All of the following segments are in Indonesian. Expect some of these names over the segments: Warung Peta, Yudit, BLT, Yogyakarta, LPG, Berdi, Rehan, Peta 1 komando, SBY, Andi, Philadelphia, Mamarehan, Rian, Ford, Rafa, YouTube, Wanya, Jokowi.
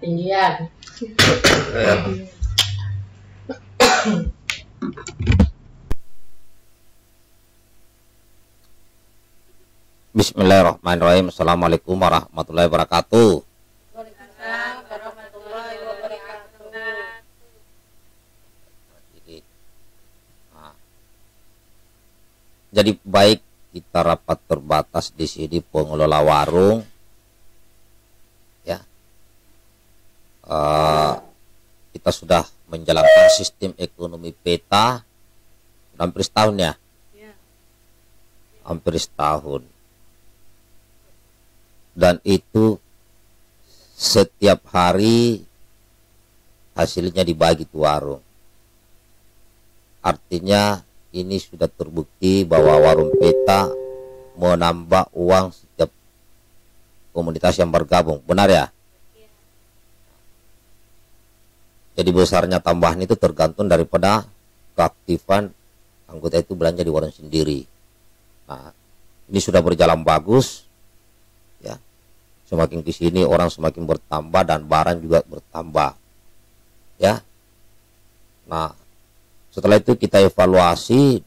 ketinggian. Bismillahirrahmanirrahim. Assalamualaikum warahmatullahi wabarakatuh. Waalaikumsalam warahmatullahi wabarakatuh. Nah, jadi baik, kita rapat terbatas di sini pengelola warung, ya. Kita sudah menjalankan sistem ekonomi peta hampir setahun, ya, hampir setahun. Dan itu setiap hari hasilnya dibagi ke warung. Artinya ini sudah terbukti bahwa warung peta menambah uang setiap komunitas yang bergabung. Benar, ya? Jadi besarnya tambahan itu tergantung daripada keaktifan anggota itu belanja di warung sendiri. Nah, ini sudah berjalan bagus, ya. Semakin ke sini orang semakin bertambah dan barang juga bertambah, ya. Nah, setelah itu kita evaluasi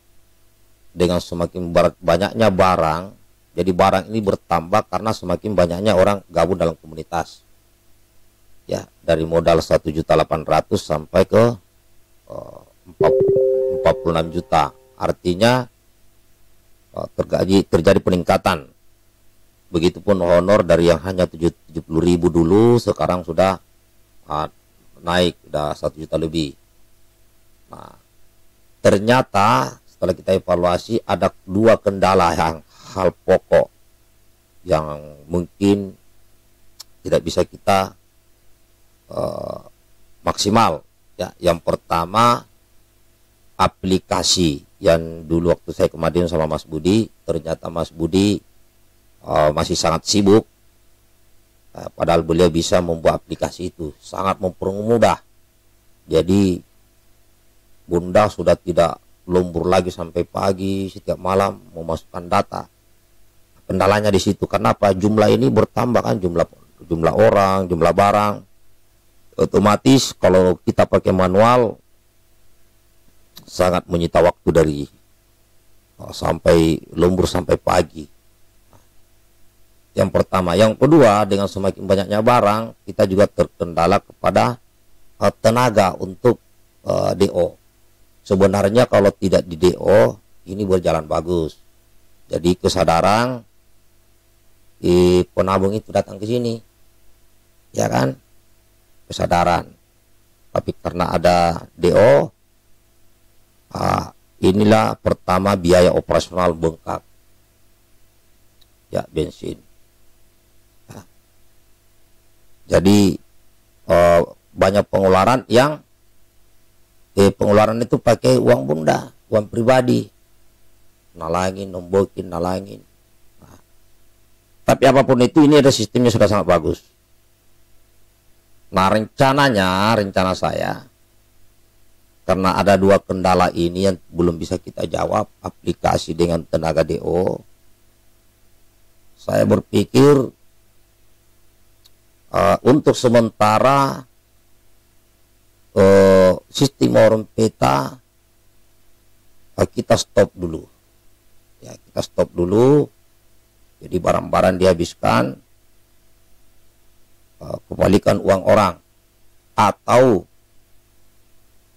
dengan semakin banyaknya barang. Jadi barang ini bertambah karena semakin banyaknya orang gabung dalam komunitas, ya, dari modal 1.800.000 sampai ke 46 juta. Artinya terjadi peningkatan. Begitupun honor dari yang hanya 70.000 dulu, sekarang sudah naik, sudah 1 juta lebih. Nah, ternyata setelah kita evaluasi ada dua kendala yang hal pokok yang mungkin tidak bisa kita maksimal, ya. Yang pertama, aplikasi yang dulu waktu saya kemarin sama Mas Budi, ternyata Mas Budi masih sangat sibuk, padahal beliau bisa membuat aplikasi itu sangat mempermudah. Jadi bunda sudah tidak lembur lagi sampai pagi, setiap malam memasukkan data. Kendalanya di situ. Kenapa? Jumlah ini bertambah, kan, jumlah orang, jumlah barang. Otomatis kalau kita pakai manual sangat menyita waktu dari sampai lembur sampai pagi. Yang pertama. Yang kedua, dengan semakin banyaknya barang, kita juga terkendala kepada tenaga untuk DO. Sebenarnya kalau tidak di DO, ini berjalan bagus. Jadi kesadaran penabung itu datang ke sini, ya kan? Kesadaran. Tapi karena ada DO, inilah pertama biaya operasional bengkak, ya, bensin. Jadi banyak pengeluaran yang pengeluaran itu pakai uang bunda, uang pribadi, nalangin. Nah, tapi apapun itu, ini ada sistemnya sudah sangat bagus. Nah, rencana saya, karena ada dua kendala ini yang belum bisa kita jawab, aplikasi dengan tenaga DO, saya berpikir untuk sementara sistem warung peta kita stop dulu, ya, kita stop dulu. Jadi barang-barang dihabiskan, kembalikan uang orang, atau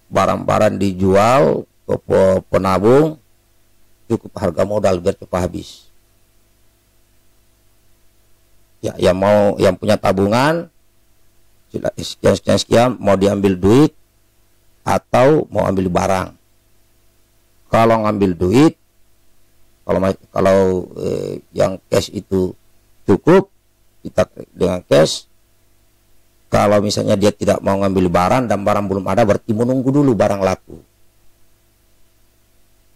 barang-barang dijual ke penabung cukup harga modal biar cepat habis. Ya, yang punya tabungan sekian, mau diambil duit atau mau ambil barang. Kalau ngambil duit, kalau yang cash itu cukup, kita dengan cash. Kalau misalnya dia tidak mau ngambil barang dan barang belum ada, berarti menunggu dulu barang laku.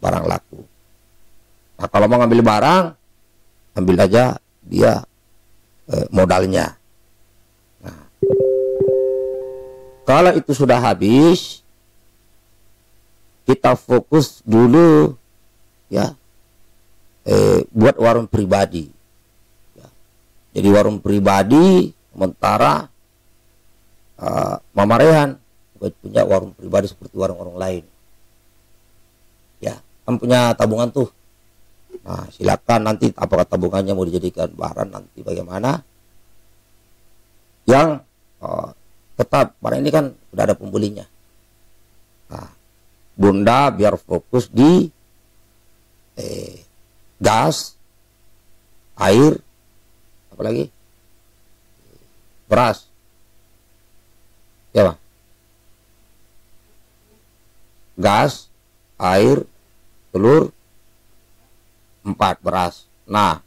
Nah, kalau mau ngambil barang, ambil aja dia modalnya. Nah, kalau itu sudah habis, kita fokus dulu, ya, buat warung pribadi, ya. Jadi warung pribadi sementara Mamarehan punya warung pribadi seperti warung-warung lain, ya kan punya tabungan tuh. Nah, silakan nanti apakah tabungannya mau dijadikan barang nanti bagaimana. Yang tetap barang ini kan udah ada pembelinya. Nah, Bunda biar fokus di gas, air, apalagi beras, ya Bang. Gas, air, telur, 4 beras. Nah,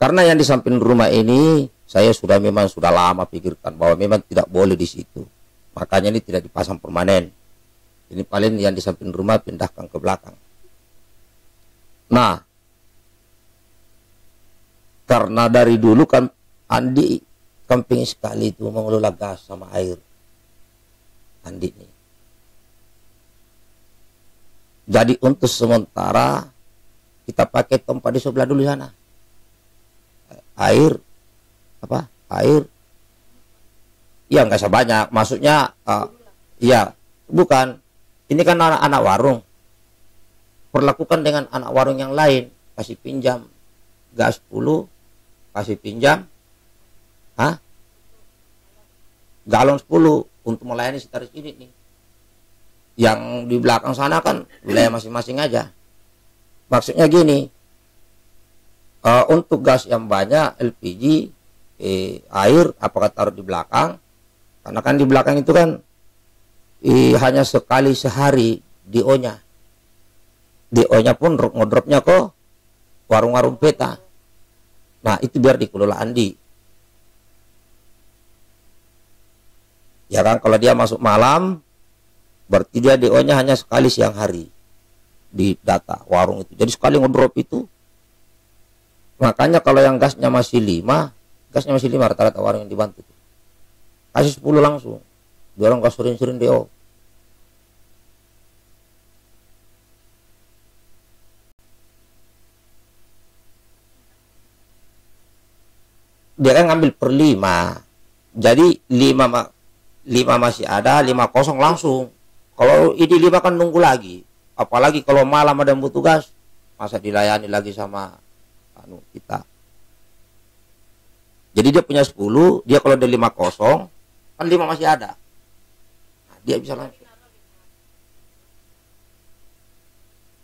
karena yang di samping rumah ini saya sudah memang sudah lama pikirkan bahwa memang tidak boleh di situ. Makanya ini tidak dipasang permanen. Ini paling yang di samping rumah pindahkan ke belakang. Nah, karena dari dulu kan Andi kemping sekali itu mengelola gas sama air. Andi ini. Jadi untuk sementara kita pakai tempat di sebelah dulu sana. Air apa? Air. Ya nggak sebanyak, maksudnya ya bukan. Ini kan anak-anak warung. Perlakukan dengan anak warung yang lain, kasih pinjam gas 10, kasih pinjam galon 10 untuk melayani sekitar sini nih. Yang di belakang sana kan wilayah masing-masing aja. Maksudnya gini, untuk gas yang banyak, LPG, air, apakah taruh di belakang? Karena kan di belakang itu kan hanya sekali sehari DO-nya. DO-nya pun ngedropnya ke warung-warung peta. Nah, itu biar dikelola Andi. Ya kan, kalau dia masuk malam, berarti dia DO-nya hanya sekali siang hari. Di data warung itu jadi sekali ngedrop itu. Makanya kalau yang gasnya masih 5, rata-rata warung yang dibantu kasih 10 langsung, dorong gas surin-surin DO. Dia kan ngambil per 5, jadi 5 masih ada, 5 kosong langsung. Kalau ini 5 kan nunggu lagi. Apalagi kalau malam ada yang butuh gas, masa dilayani lagi sama kita. Jadi dia punya 10, dia kalau ada 5 kosong, kan 5 masih ada. Nah, dia bisa langsung.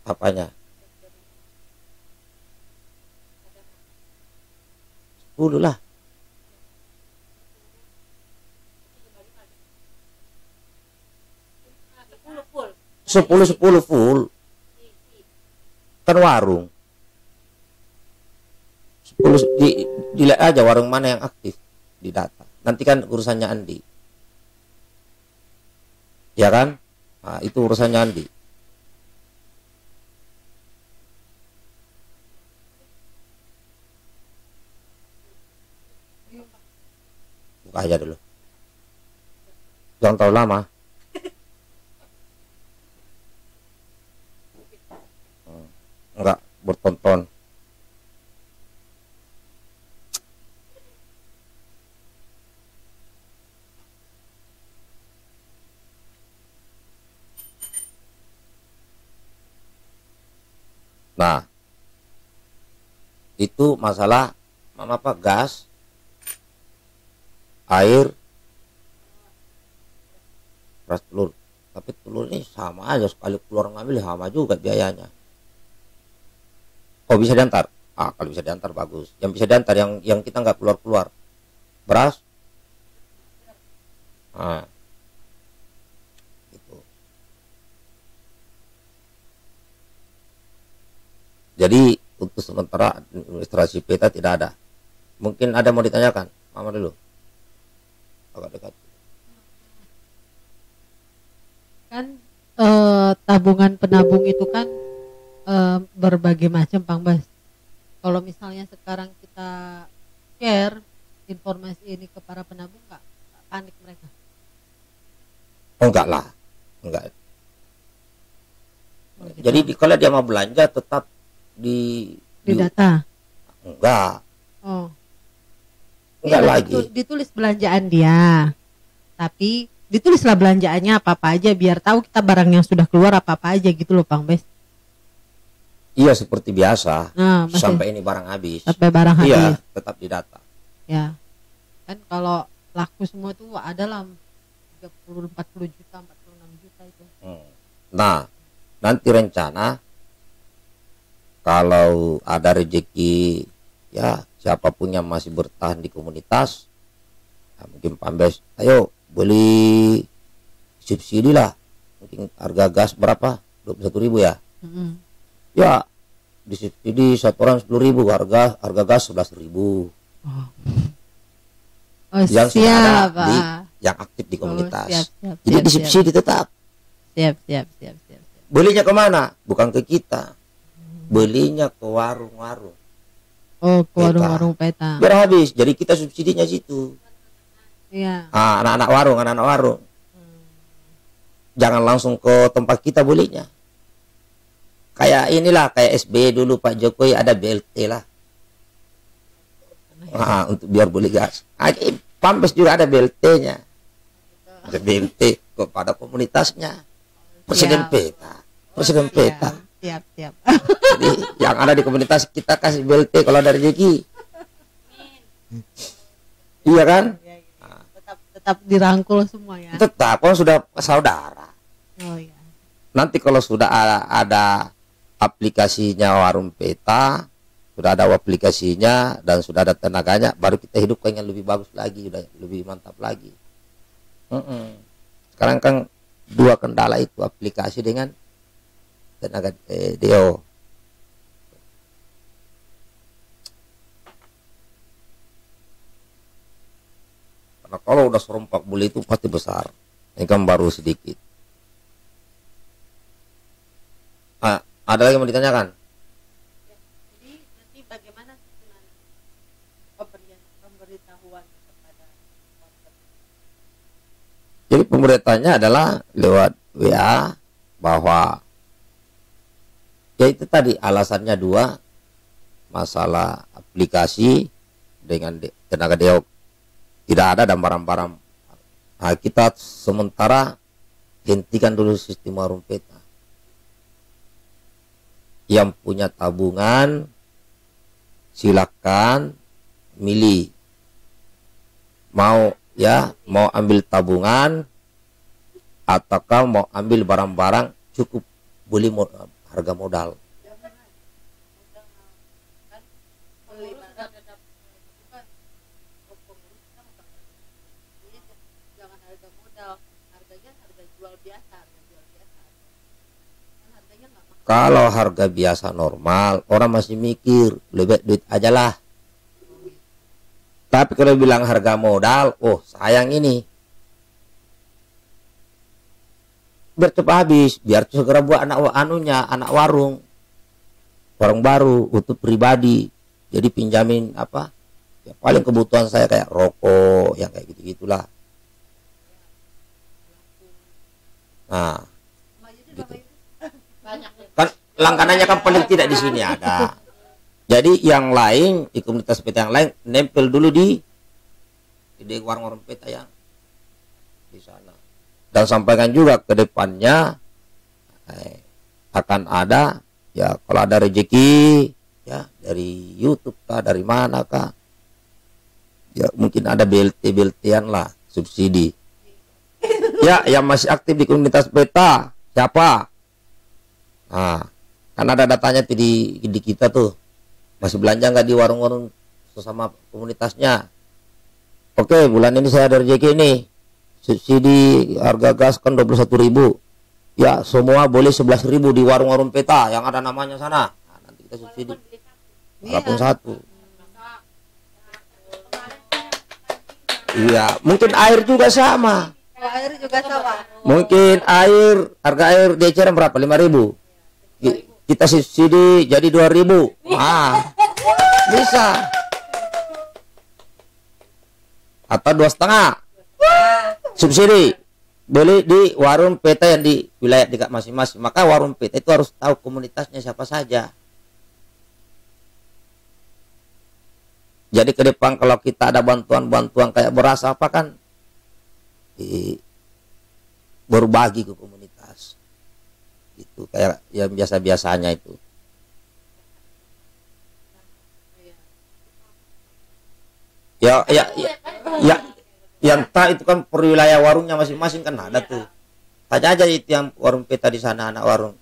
Apanya? 10 lah. Sepuluh full kan warung. 10 dilihat aja warung mana yang aktif di data. Nanti kan urusannya Andi, ya kan? Nah, itu urusannya Andi. Buka aja dulu, jangan terlalu lama. Enggak bertonton. Nah, itu masalah gas, air, beras, telur. Tapi telur ini sama aja, sekali keluar ngambil sama juga biayanya. Oh, bisa diantar. Ah, kalau bisa diantar bagus. Yang bisa diantar yang kita nggak keluar-keluar. Beras. Ah. Gitu. Jadi untuk sementara administrasi peta tidak ada. Mungkin ada mau ditanyakan. Mama dulu. Agak dekat. Kan tabungan penabung itu kan berbagai macam, Bang Bas. Kalau misalnya sekarang kita share informasi ini ke para penabung, nggak panik mereka? Enggak lah, enggak. Jadi kalau dia mau belanja tetap di data. Enggak. Oh. Enggak lagi. Ditulis belanjaan dia. tapi ditulislah belanjaannya apa-apa aja biar tahu kita barang yang sudah keluar apa-apa aja gitu loh Bang Bes. Iya seperti biasa, nah, sampai ini barang habis. Sampai barang habis. Iya, tetap didata. Ya. Kan kalau laku semua tuh adalah 30 40 juta, 46 juta itu. Nah, nanti rencana kalau ada rezeki ya siapapun yang masih bertahan di komunitas ya mungkin Pambes, ayo beli subsidi lah, mungkin harga gas berapa 21.000 ya, ya disubsidi satu orang 10.000, harga gas 11.000. Yang sudah ada di, yang aktif di komunitas, jadi disubsidi tetap. Siap. Belinya kemana? Bukan ke kita, belinya ke warung-warung. Oh, ke warung-warung peta. Biar habis, jadi kita subsidinya situ. Iya. Ah, anak-anak warung. Jangan langsung ke tempat kita belinya. Kayak inilah, kayak SBY dulu Pak Jokowi ada BLT lah. Nah, untuk biar beli gas. Pambes juga ada BLT-nya. Ada BLT kepada komunitasnya. Presiden Peta. Presiden Peta. Siap. Jadi yang ada di komunitas kita kasih BLT kalau ada rezeki. Iya kan? Tetap dirangkul semua ya. Tetap, kalau sudah saudara. Oh iya. Nanti kalau sudah ada aplikasinya Warung Peta, sudah ada aplikasinya dan sudah ada tenaganya, baru kita hidupkan yang lebih bagus lagi, lebih mantap lagi. Sekarang kan dua kendala itu, aplikasi dengan tenaga DO. Nah, kalau udah serempak bule itu pasti besar. Ini kan baru sedikit. Ah, ada lagi yang mau ditanyakan? Ya, jadi nanti bagaimana pemberitahuan kepada warga? Jadi pemberitaannya adalah lewat WA bahwa ya itu tadi alasannya dua, masalah aplikasi dengan tenaga DO tidak ada dan barang-barang. Nah, kita sementara hentikan dulu sistem warung peta. Yang punya tabungan silakan milih. Mau ya, mau ambil tabungan ataukah mau ambil barang-barang cukup beli harga modal. Kalau harga biasa normal, orang masih mikir, lebih duit aja lah. Tapi kalau bilang harga modal, oh sayang ini. Biar cepat habis, biar segera buat anak warung. Warung baru, untuk pribadi. Jadi pinjamin apa, ya paling kebutuhan saya kayak rokok, yang kayak gitu-gitulah. Nah, gitu. Langganannya kan paling tidak di sini ada. Jadi yang lain, di komunitas peta yang lain, nempel dulu di warung-warung peta yang di sana. Dan sampaikan juga ke depannya akan ada, ya kalau ada rezeki, ya dari YouTube kah, dari mana kah, ya mungkin ada BLT-BLT-an lah, subsidi. Ya, yang masih aktif di komunitas peta, siapa? Nah, karena ada datanya di kita tuh, masih belanja nggak di warung-warung sesama komunitasnya. Oke, bulan ini saya ada rezeki nih, subsidi harga gas kan 21.000, ya semua boleh 11.000 di warung-warung peta yang ada namanya sana. Nah, nanti kita subsidi walaupun satu. Iya, mungkin air juga sama. Air juga sama. Mungkin air, harga air DCR berapa? 5.000. Kita subsidi jadi 2.000. Ah, bisa. Atau 2,5. Subsidi beli di warung peta yang di wilayah dekat masing-masing. Maka warung peta itu harus tahu komunitasnya siapa saja. Jadi ke depan kalau kita ada bantuan-bantuan kayak beras apa kan, baru bagi ke komunitas itu kayak yang biasa-biasanya itu. Ya, yang tak itu kan perwilayah warungnya masing-masing kan ada tuh. Tanya aja itu yang warung peta di sana, anak warung.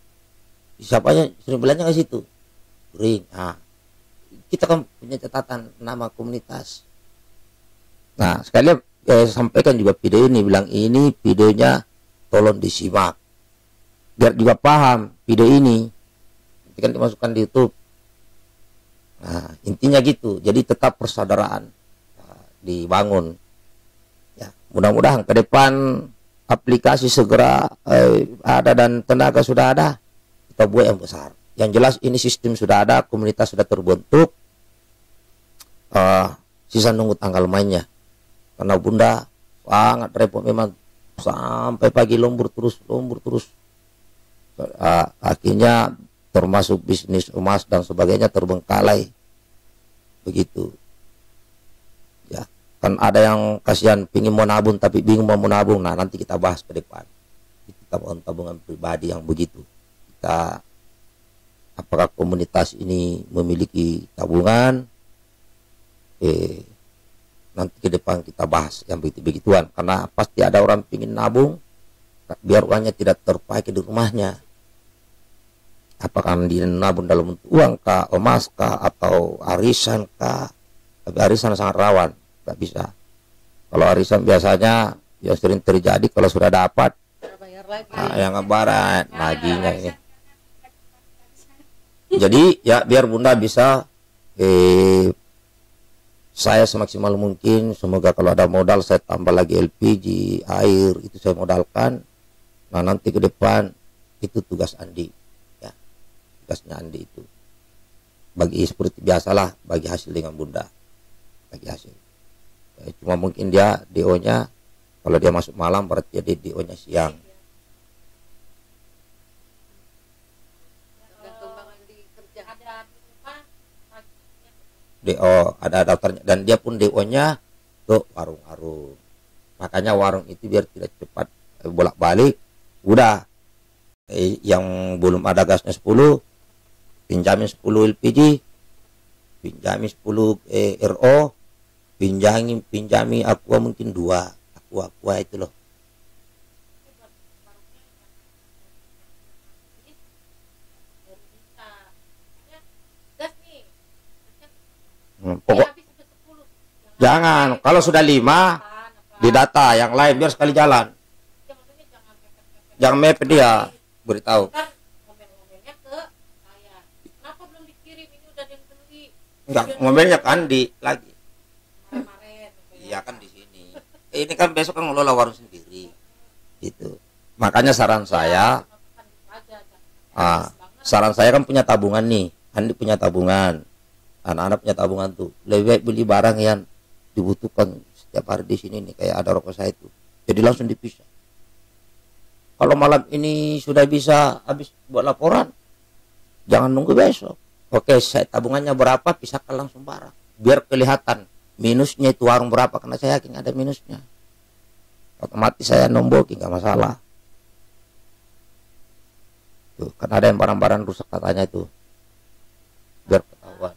Siapanya sering belanja ke situ? Sering. Nah, kita kan punya catatan nama komunitas. Nah, sekalian sampaikan juga video ini, bilang ini videonya tolong disimak. Biar juga paham video ini. Nanti kan dimasukkan di YouTube. Nah, intinya gitu. Jadi tetap persaudaraan dibangun. Ya, mudah-mudahan ke depan aplikasi segera ada dan tenaga sudah ada, kita buat yang besar. Yang jelas ini sistem sudah ada, komunitas sudah terbentuk. Sisa nunggu tanggal mainnya. Karena Bunda sangat repot memang, sampai pagi lembur terus. Akhirnya termasuk bisnis emas dan sebagainya terbengkalai. Begitu. Ya. Kan ada yang kasihan pingin mau nabung tapi bingung mau nabung. Nah, nanti kita bahas ke depan. Kita mau tabungan pribadi yang begitu. Kita apakah komunitas ini memiliki tabungan? Nanti ke depan kita bahas yang begitu-begituan, karena pasti ada orang pingin nabung biar uangnya tidak terpakai di rumahnya. Apakah dia nabung dalam bentuk uang kah, emas kah, atau arisan kah? Tapi arisan sangat rawan. Gak bisa. Kalau arisan biasanya ya sering terjadi, kalau sudah dapat lagi. Nah, yang ngebarat laginya ini. Jadi ya biar Bunda bisa saya semaksimal mungkin, semoga kalau ada modal saya tambah lagi LPG, air itu saya modalkan. Nah, nanti ke depan itu tugas Andi ya. Tugasnya Andi itu. Bagi seperti biasalah, bagi hasil dengan Bunda. Bagi hasil. Cuma mungkin dia DO-nya, kalau dia masuk malam berarti jadi DO-nya siang. DO ada daftarnya, dan dia pun DO-nya ke warung-warung. Makanya warung itu biar tidak cepat bolak-balik. Udah yang belum ada gasnya 10, pinjamin 10 LPG, pinjamin 10 RO, pinjami aqua mungkin 2 aqua itu loh. Pokok jangan, kalau sudah 5 di data yang lain biar sekali jalan, jangan mepet dia beritahu. Enggak, ngomelnya kan di lagi. Ya kan di sini. Ini kan besok kan ngelola warung sendiri. Gitu. Makanya saran saya, kan punya tabungan nih. Andi punya tabungan. Anak-anak punya tabungan tuh. Lebih baik beli barang yang dibutuhkan setiap hari di sini nih, kayak ada rokok saya itu. Jadi langsung dipisah. Kalau malam ini sudah bisa habis buat laporan, jangan nunggu besok. Oke, saya tabungannya berapa, pisahkan langsung barang. Biar kelihatan minusnya itu warung berapa, karena saya yakin ada minusnya. Otomatis saya nombokin, nggak masalah. Tuh, kan ada yang barang-barang rusak katanya itu. Biar ketahuan.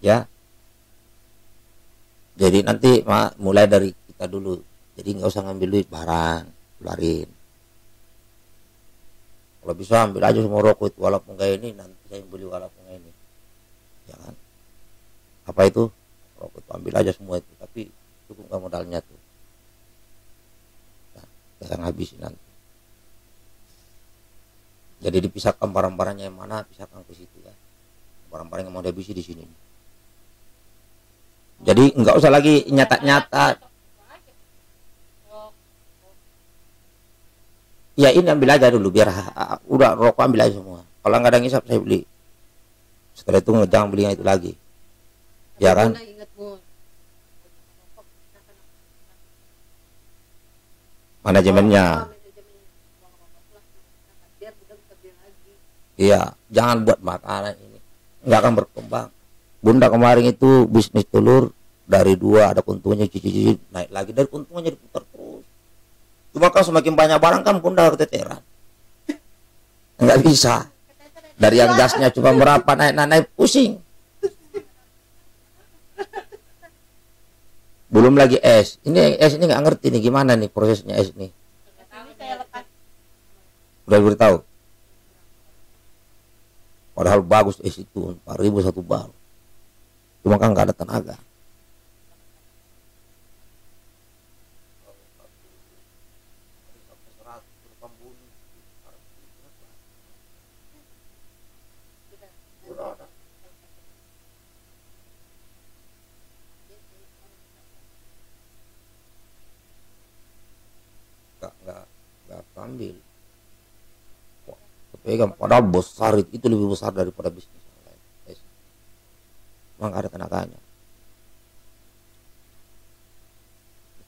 Ya. Jadi nanti mulai dari kita dulu. Jadi nggak usah ngambil duit barang, keluarin. Kalau bisa ambil aja semua rokok itu, walaupun kayak ini nanti saya beli, walaupun kayak ini, jangan apa itu rokok itu, ambil aja semua itu, tapi cukup nggak modalnya tuh, jangan habisin nanti. Jadi dipisahkan barang-barangnya yang mana, pisahkan ke situ ya, barang-barang yang mau dihabisi di sini. Jadi nggak usah lagi nyata-nyata. Ya ini ambil aja dulu, biar udah rokok ambil aja semua. Kalau nggak ada ngisap saya beli. Setelah itu jangan beli yang itu lagi. Ya kan? Manajemennya. Iya, jangan buat makanan ini, nggak akan berkembang. Bunda kemarin itu bisnis telur dari dua, ada untungnya, cici-cici naik lagi, dari untungnya diputar terus. Cuma kan semakin banyak barang kan bunda keteteran, nggak bisa. Dari yang gasnya cuma berapa naik pusing. Belum lagi es. Ini es ini nggak ngerti nih gimana nih prosesnya es ini. Udah beritahu. Padahal bagus es itu 4.000 satu bar, cuma kan nggak ada tenaga. Nggak ambil. Pegang, padahal besar itu lebih besar daripada bisnis yang lain. Emang ada tenaganya.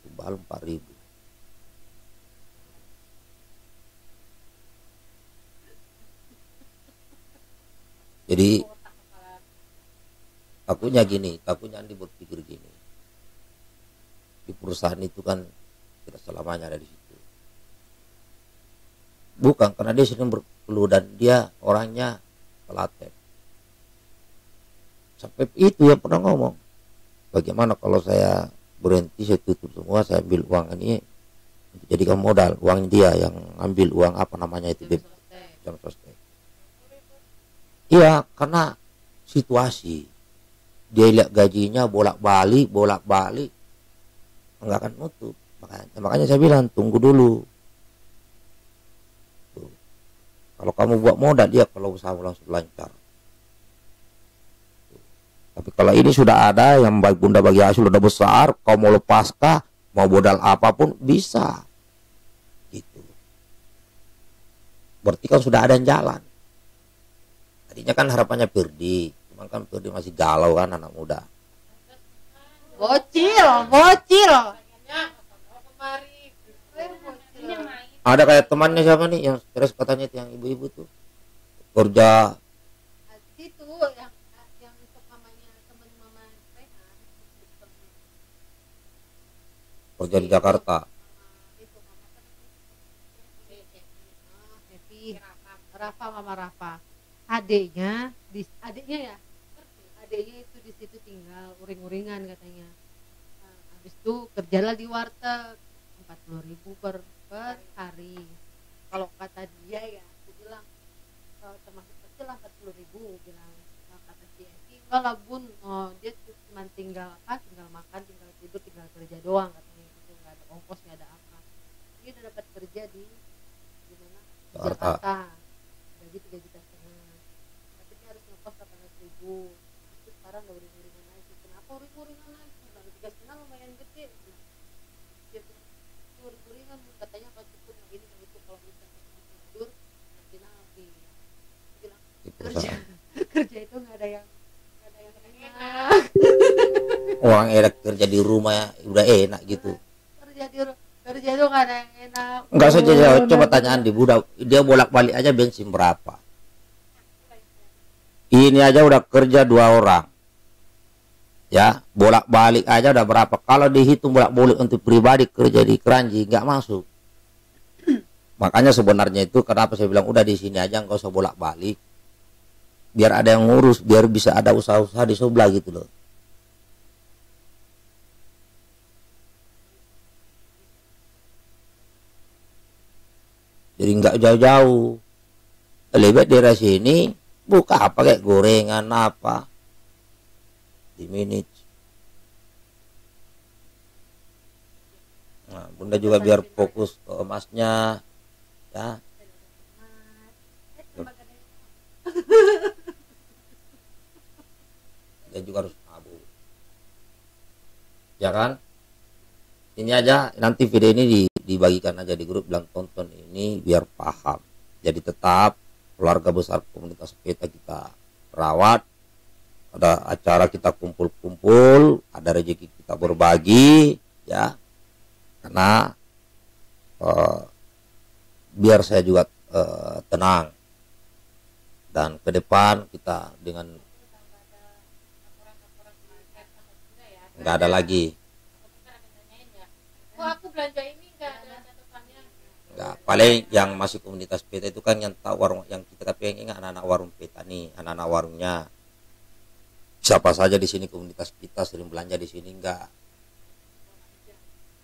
Itu bal 4.000. Jadi takutnya gini, takutnya Andi berpikir gini. Di perusahaan itu kan tidak selamanya ada di situ. Bukan, karena dia sering berkeluh dan dia orangnya telaten. Sampai itu yang pernah ngomong, bagaimana kalau saya berhenti, saya tutup semua, saya ambil uang ini untuk jadikan modal. Uang dia yang ambil, uang apa namanya itu, jam sostek. Iya, karena situasi dia lihat gajinya bolak-balik nggak akan nutup. Makanya saya bilang tunggu dulu. Kalau kamu buat modal, dia kalau usaha langsung lancar. Tapi kalau ini sudah ada yang baik bunda bagi hasil sudah besar, kau mau lepaskah, mau modal apapun bisa. Gitu. Berarti kan sudah ada yang jalan. Tadinya kan harapannya Berdi, cuman kan Berdi masih galau kan anak muda. Bocil. Ada kayak temannya siapa nih yang stres katanya itu yang ibu-ibu tuh kerja itu yang mamanya teman mama Rehan kerja di Jakarta itu Rafa adiknya itu di situ tinggal uring-uringan katanya. Nah, habis itu kerjalah di warteg 40.000 per hari. Kalau kata dia ya, aku bilang termasuk kecil lah 40.000 bilang. Kata si Eki, enggak lah bun, dia cuma tinggal makan, tinggal tidur, tinggal kerja doang katanya gitu, nggak ada ongkos, nggak ada apa. Dia udah dapat kerja di mana? Jakarta. Gaji 3,5 juta. Tapi dia harus ngekos 800.000. Itu sekarang udah uring-uringan lagi. Kenapa uring-uringan lagi? Baru 3,5 lumayan gede. Katanya kalau cukup begini begitu, kalau bisa tidur nanti nanti bilang kerja itu nggak ada yang enak. Orang enak kerja di rumah ya, udah enak gitu. Kerja itu nggak ada yang enak. Nggak usah jauh-jauh, coba tanyaan di budak, dia bolak-balik aja bensin berapa. Ini aja udah kerja 2 orang, ya bolak-balik aja udah berapa. Kalau dihitung bolak-balik untuk pribadi kerja di Keranji nggak masuk. Makanya sebenarnya itu kenapa saya bilang udah di sini aja, nggak usah bolak-balik, biar ada yang ngurus, biar bisa ada usaha-usaha di sebelah gitu loh. Jadi nggak jauh-jauh, lebih baik daerah sini buka apa kayak gorengan apa manage. Nah, bunda juga biar fokus ke emasnya ya. Dia juga harus mabuk, ya kan? Ini aja nanti video ini dibagikan aja di grup, bilang tonton ini biar paham. Jadi tetap keluarga besar komunitas Peta kita rawat. Ada acara kita kumpul-kumpul, ada rezeki kita berbagi, ya. Karena biar saya juga tenang, dan ke depan kita dengan nggak ada lagi. Nggak, paling yang masuk komunitas Peta itu kan yang tak warung, yang kita pengen anak-anak warung Peta nih, anak-anak warungnya. Siapa saja di sini komunitas kita sering belanja di sini enggak.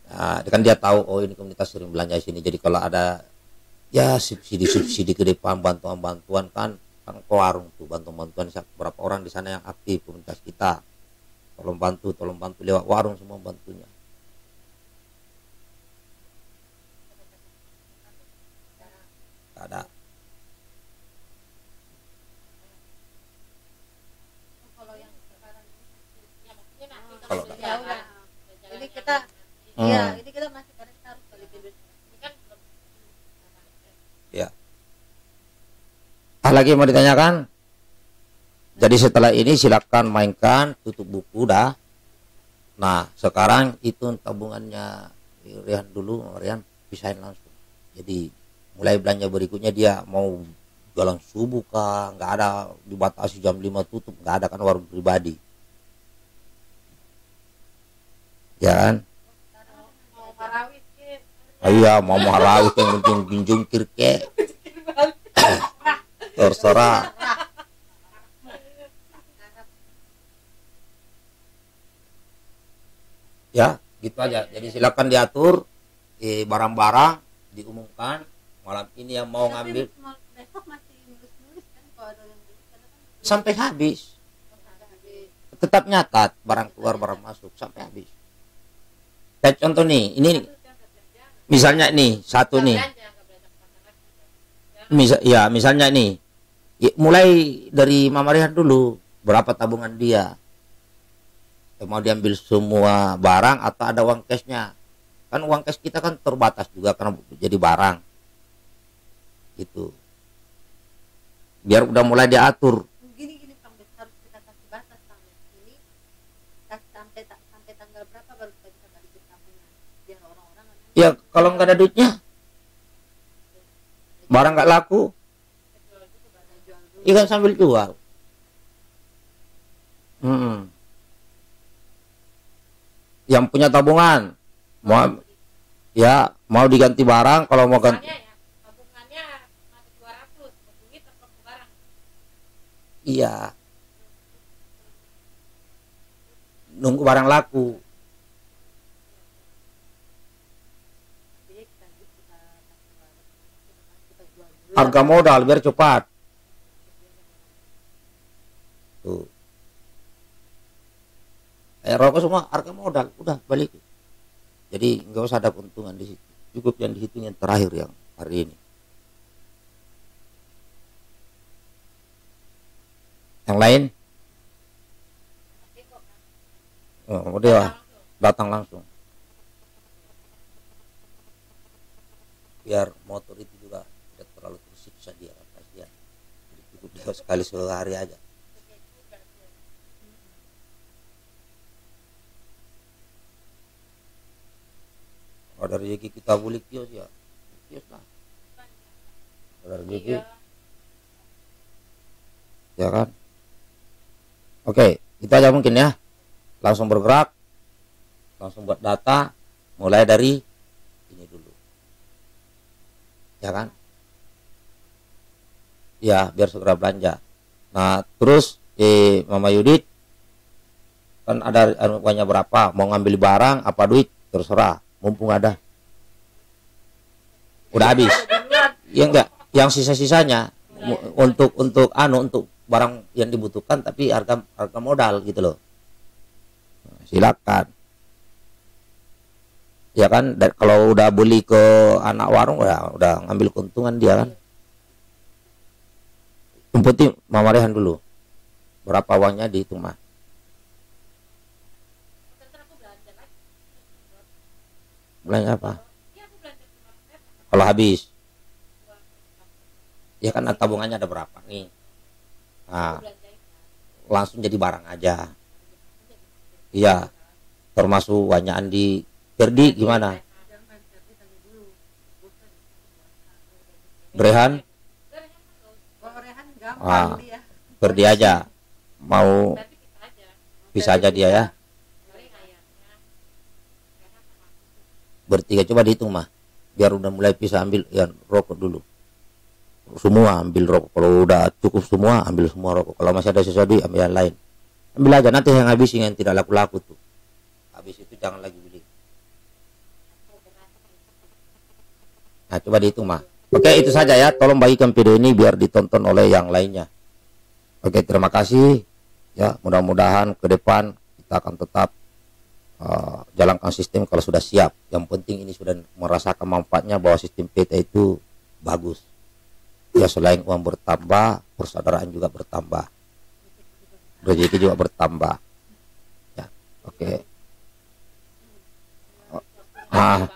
Nah, kan dia tahu oh ini komunitas sering belanja di sini. Jadi kalau ada ya subsidi ke depan, bantuan-bantuan kan ke warung tuh, bantuan-bantuan berapa orang di sana yang aktif komunitas kita. Tolong bantu lewat warung semua bantunya. Enggak ada. Kalau jauh ya. Ini kita ya, ini kita masih pada harus balik dulu. Ini kan belum. Ya. Ada lagi mau ditanyakan? Jadi setelah ini silakan mainkan, tutup buku dah. Nah, sekarang itu tabungannya Rian dulu, Rian pisahin langsung. Jadi mulai belanja berikutnya dia mau jalan subuh kah? Enggak ada, dibatasi jam 5 tutup, enggak ada kan warung pribadi. Ya kan? Iya, mau marawit yang penting pinjungkir ke. Terserah. Ya, gitu aja. Jadi silakan diatur barang-barang diumumkan malam ini yang mau ngambil. Besok masih nulis-nulis kan kalau ada yang nulis sampai habis. Tetap nyatat barang keluar, barang masuk sampai habis. Kayak contoh nih, ini misalnya nih satu nih, misalnya nih, mulai dari Mamarehan dulu berapa tabungan dia, mau diambil semua barang atau ada uang cashnya, kan uang cash kita kan terbatas juga karena jadi barang, gitu. Biar udah mulai diatur. Ya kalau nggak ada duitnya barang nggak laku, ikan sambil jual. Yang punya tabungan mau ya mau diganti barang, kalau mau ganti tabungannya masih 200 duit tetap barang. Iya, nunggu barang laku. Harga modal biar cepat. Tuh. Rokok semua harga modal, udah balik. Jadi nggak usah ada keuntungan di situ. Cukup yang dihitung yang terakhir yang hari ini. Yang lain? Oh, dia datang langsung. Biar motor itu juga terlalu tersiksa dia, kasihan. Cukup dia sekali sehari aja. Ada rezeki kita boleh kios ya, kios lah. Ada rezeki, ya kan? Oke, kita aja mungkin ya. Langsung bergerak, langsung buat data, mulai dari ini dulu, ya kan? Ya, biar segera belanja. Nah, terus Mama Yudit kan ada anuannya berapa, mau ngambil barang apa duit terserah, mumpung ada. Udah habis. Ya enggak, yang sisa-sisanya untuk barang yang dibutuhkan tapi harga modal gitu loh. Nah, silakan. Ya kan, kalau udah beli ke anak warung ya udah ngambil keuntungan dia kan. Umputi Mamarehan dulu berapa uangnya dihitung mah. Belanja apa? Kalau habis, ya kan tabungannya ada berapa nih? Nah, langsung jadi barang aja. Iya, termasuk Wanya, Andi, Berdi gimana? Rehan? Berdi aja. Mau bisa aja dia ya. Bertiga coba dihitung mah. Biar udah mulai bisa ambil ya rokok dulu. Semua ambil rokok. Kalau udah cukup semua ambil semua rokok. Kalau masih ada sesuatu ambil yang lain. Ambil aja nanti yang habis yang tidak laku-laku tuh. Habis itu jangan lagi beli. Nah, coba dihitung mah. Oke, itu saja ya. Tolong bagikan video ini biar ditonton oleh yang lainnya. Oke, terima kasih. Ya, mudah-mudahan ke depan kita akan tetap jalankan sistem kalau sudah siap. Yang penting ini sudah merasakan manfaatnya bahwa sistem peta itu bagus ya. Selain uang bertambah, persaudaraan juga bertambah, rezeki juga bertambah ya. Oke, nah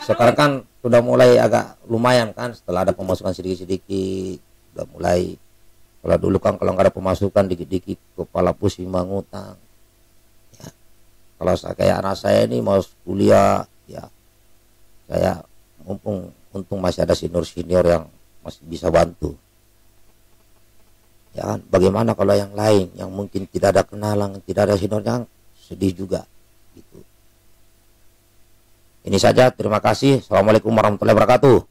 sekarang kan sudah mulai agak lumayan kan, setelah ada pemasukan sedikit-sedikit sudah mulai. Kalau dulu kan kalau nggak ada pemasukan dikit-dikit kepala pusing mengutang. Kalau kayak anak saya ini mau kuliah ya, saya untung masih ada senior-senior yang masih bisa bantu ya kan. Bagaimana kalau yang lain yang mungkin tidak ada kenalan, tidak ada seniornya, sedih juga gitu. Ini saja, terima kasih. Assalamualaikum warahmatullahi wabarakatuh.